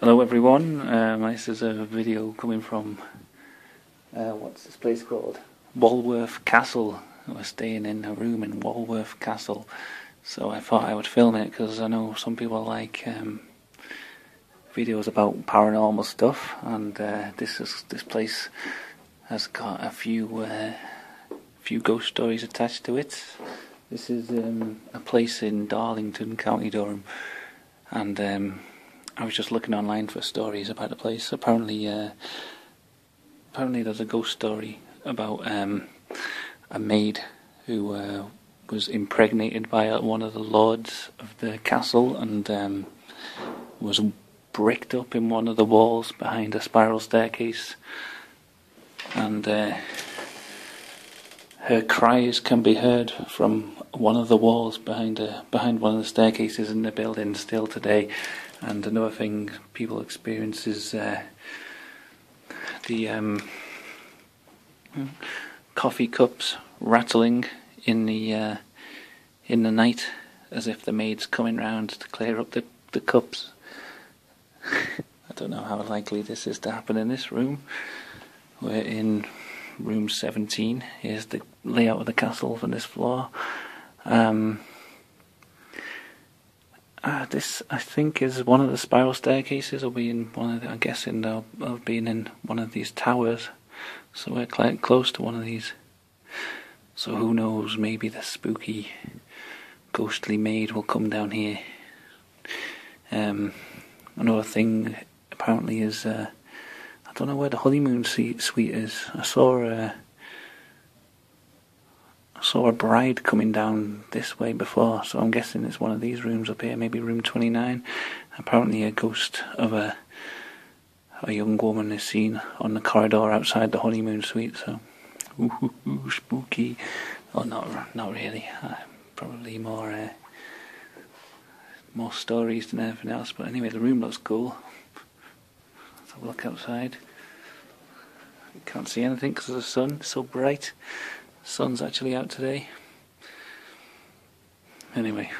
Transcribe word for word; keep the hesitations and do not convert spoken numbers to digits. Hello everyone, um, this is a video coming from, uh, what's this place called? Walworth Castle. We're staying in a room in Walworth Castle, so I thought I would film it because I know some people like um, videos about paranormal stuff, and uh, this is this place has got a few uh, few ghost stories attached to it. This is um, a place in Darlington, County Durham, and um, I was just looking online for stories about the place. Apparently, uh, apparently there's a ghost story about um, a maid who uh, was impregnated by one of the lords of the castle and um, was bricked up in one of the walls behind a spiral staircase. And uh, her cries can be heard from one of the walls behind a, behind one of the staircases in the building still today. And another thing people experience is uh, the um, coffee cups rattling in the uh, in the night, as if the maid's coming round to clear up the the cups. I don't know how likely this is to happen in this room. We're in room seventeen. Here's the layout of the castle from this floor. Um, Uh, this, I think, is one of the spiral staircases. I'll be in one of the, I'm guessing I'll, I'll be in one of these towers, so we're quite close to one of these. So who knows, maybe the spooky, ghostly maid will come down here. Um, another thing, apparently, is, uh, I don't know where the honeymoon suite is. I saw a, I saw a bride coming down this way before, so I'm guessing it's one of these rooms up here, maybe room twenty-nine. Apparently a ghost of a a young woman is seen on the corridor outside the honeymoon suite, so ooh, ooh, ooh, spooky. Oh, not not really. Uh, probably more uh, more stories than anything else, but anyway, the room looks cool. Let's have a look outside. You can't see anything because of the sun, it's so bright. Sun's actually out today. Anyway.